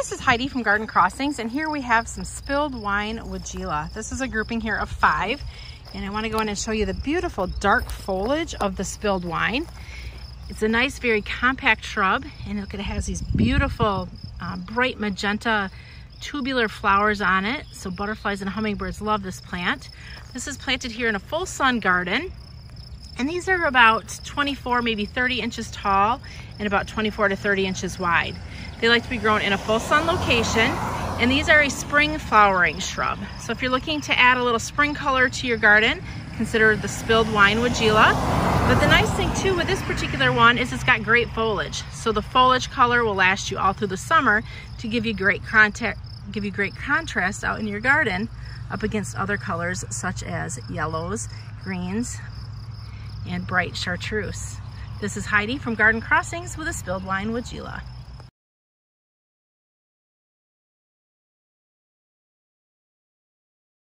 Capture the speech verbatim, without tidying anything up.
This is Heidi from Garden Crossings, and here we have some Spilled Wine Weigela. This is a grouping here of five, and I want to go in and show you the beautiful dark foliage of the spilled wine. It's a nice, very compact shrub, and look, it has these beautiful uh, bright magenta tubular flowers on it, so butterflies and hummingbirds love this plant. This is planted here in a full sun garden, and these are about twenty-four, maybe thirty inches tall and about twenty-four to thirty inches wide. They like to be grown in a full sun location, and these are a spring flowering shrub. So if you're looking to add a little spring color to your garden, consider the Spilled Wine Weigela. But the nice thing too with this particular one is it's got great foliage. So the foliage color will last you all through the summer to give you great contact, give you great contrast out in your garden up against other colors such as yellows, greens, and bright chartreuse. This is Heidi from Garden Crossings with a Spilled Wine Weigela.